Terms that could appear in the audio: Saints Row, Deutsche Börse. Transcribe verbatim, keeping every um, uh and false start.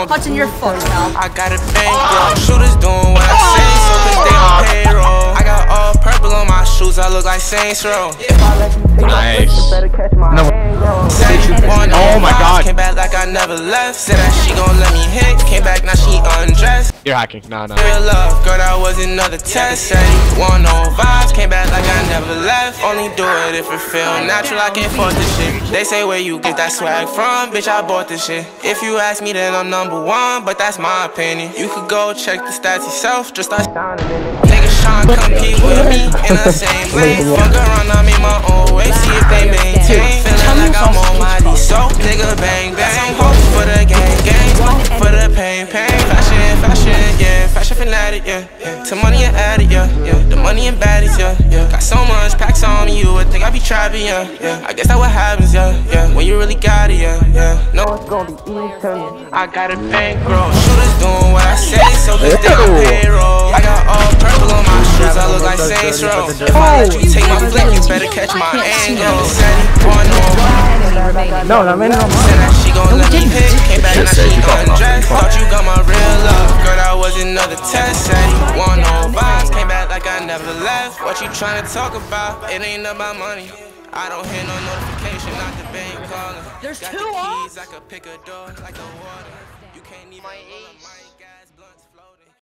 on punching your foot, pal. I got a bankroll. Shooters doing what I say, so cause they on payroll. I got all purple on my shoes, I look like Saints Row. If I let you take my foot, better catch my hand, yo. Oh my god. Came back like I never left. Said that she gon' let me hit. Came back, now she undressed. You're hacking, nah, nah. Real love, girl, that was another test. Said you want no vibes, came back like I never left. Only do it if it feel natural, I can't force this shit. They say where you get that swag from, bitch, I bought this shit. If you ask me, then I'm number one, but that's my opinion. You could go check the stats yourself, just start shining in it. Niggas trying to compete with me in the same lane. Fuck around, I'm in my own way, see if they maintain. Feeling like I'm on my D, so nigga bang bang. Hope for the gang gang, for the pain pain. Fanatic, yeah, yeah. To money and addict, yeah, yeah. The money and baddies, yeah, yeah. Got so much packs on me, you would think I be trapping, yeah, yeah. I guess that what happens, yeah, yeah. When you really got it, yeah, yeah. No, it's gonna be easy. I got a bankroll. Shooters doing what I say, so they on payroll. I got all purple on my shoes, I look like Saints Row. If I let you take my flick, you better catch my angle. Said he want no vibes. No, no, man, no. Said that she gon' let me pick. Came back and now she undressed. Thought you got my real love, girl. That was another test. Said you want no vibes. Came back like I never left. What you tryna talk about? It ain't about money. I don't hear no notification, not the bank calling. There's two keys, I could pick a door like the water. You can't even.